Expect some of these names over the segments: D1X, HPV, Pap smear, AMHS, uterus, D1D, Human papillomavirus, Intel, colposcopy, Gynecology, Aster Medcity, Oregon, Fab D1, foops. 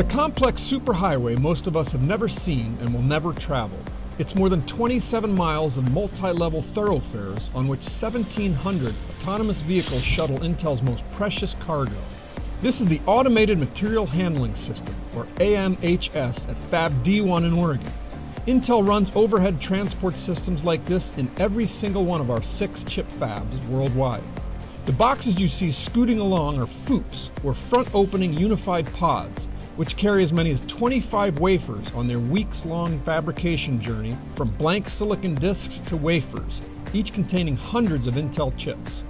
It's a complex superhighway most of us have never seen and will never travel. It's more than 27 miles of multi-level thoroughfares on which 1,700 autonomous vehicles shuttle Intel's most precious cargo. This is the Automated Material Handling System, or AMHS, at Fab D1 in Oregon. Intel runs overhead transport systems like this in every single one of our 6 chip fabs worldwide. The boxes you see scooting along are foops, or front-opening unified pods, which carry as many as 25 wafers on their weeks-long fabrication journey from blank silicon disks to wafers, each containing hundreds of Intel chips.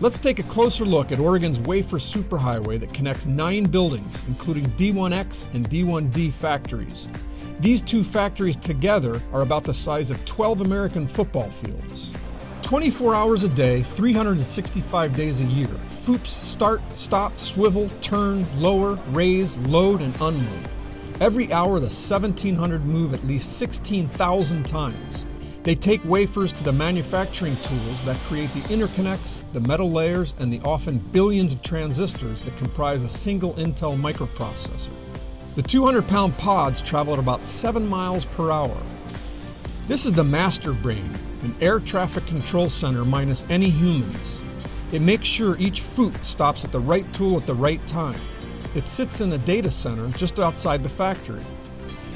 Let's take a closer look at Oregon's wafer superhighway that connects 9 buildings, including D1X and D1D factories. These two factories together are about the size of 12 American football fields. 24 hours a day, 365 days a year, foops start, stop, swivel, turn, lower, raise, load, and unload. Every hour, the 1,700 move at least 16,000 times. They take wafers to the manufacturing tools that create the interconnects, the metal layers, and the often billions of transistors that comprise a single Intel microprocessor. The 200-pound pods travel at about 7 miles per hour. This is the master brain, an air traffic control center minus any humans. It makes sure each foop stops at the right tool at the right time. It sits in a data center just outside the factory.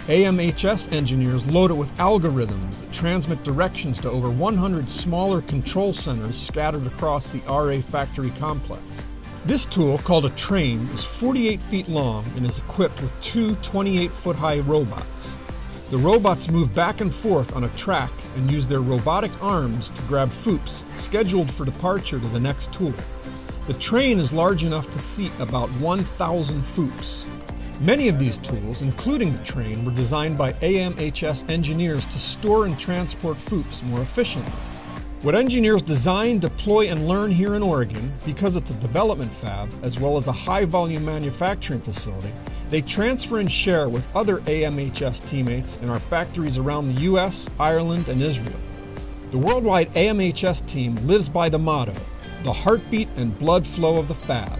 AMHS engineers load it with algorithms that transmit directions to over 100 smaller control centers scattered across the RA factory complex. This tool, called a train, is 48 feet long and is equipped with 2 28-foot-high robots. The robots move back and forth on a track and use their robotic arms to grab foops scheduled for departure to the next tool. The train is large enough to seat about 1,000 foops. Many of these tools, including the train, were designed by AMHS engineers to store and transport foops more efficiently. What engineers design, deploy, and learn here in Oregon, because it's a development fab as well as a high-volume manufacturing facility, they transfer and share with other AMHS teammates in our factories around the US, Ireland, and Israel. The worldwide AMHS team lives by the motto, the heartbeat and blood flow of the fab.